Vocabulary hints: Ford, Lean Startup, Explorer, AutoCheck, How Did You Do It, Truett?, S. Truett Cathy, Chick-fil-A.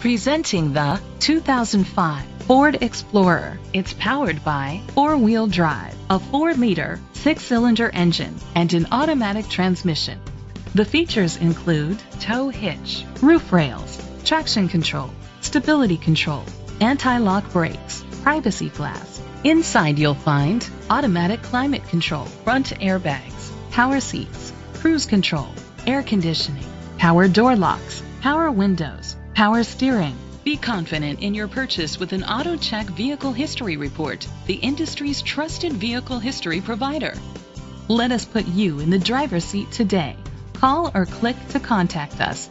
Presenting the 2005 Ford Explorer. It's powered by four-wheel drive, a 4-liter, 6-cylinder engine, and an automatic transmission. The features include tow hitch, roof rails, traction control, stability control, anti-lock brakes, privacy glass. Inside you'll find automatic climate control, front airbags, power seats, cruise control, air conditioning, power door locks, power windows, power steering. Be confident in your purchase with an AutoCheck Vehicle History Report, the industry's trusted vehicle history provider. Let us put you in the driver's seat today. Call or click to contact us.